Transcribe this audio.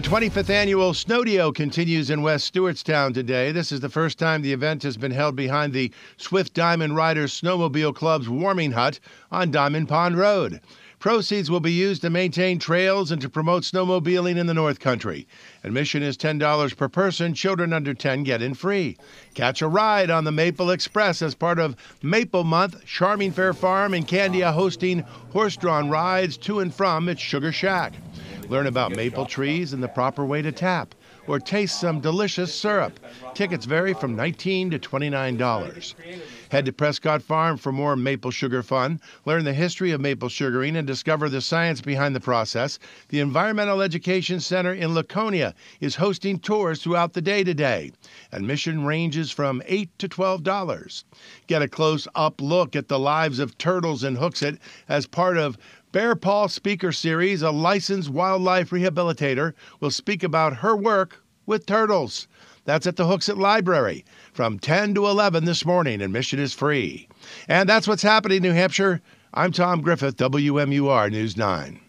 The 25th annual Snowdeo continues in West Stewartstown today. This is the first time the event has been held behind the Swift Diamond Riders Snowmobile Club's warming hut on Diamond Pond Road. Proceeds will be used to maintain trails and to promote snowmobiling in the North Country. Admission is $10 per person. Children under 10 get in free. Catch a ride on the Maple Express as part of Maple Month. Charming Fair Farm in Candia hosting horse-drawn rides to and from its Sugar Shack. Learn about maple trees and the proper way to tap, or taste some delicious syrup. Tickets vary from $19 to $29. Head to Prescott Farm for more maple sugar fun. Learn the history of maple sugaring and discover the science behind the process. The Environmental Education Center in Laconia is hosting tours throughout the day today. Admission ranges from $8 to $12. Get a close-up look at the lives of turtles in Hooksett as part of Bear Paw Speaker Series. A licensed wildlife rehabilitator will speak about her work with turtles. That's at the Hooksett Library from 10 to 11 this morning. Admission is free. And that's what's happening in New Hampshire. I'm Tom Griffith, WMUR News 9.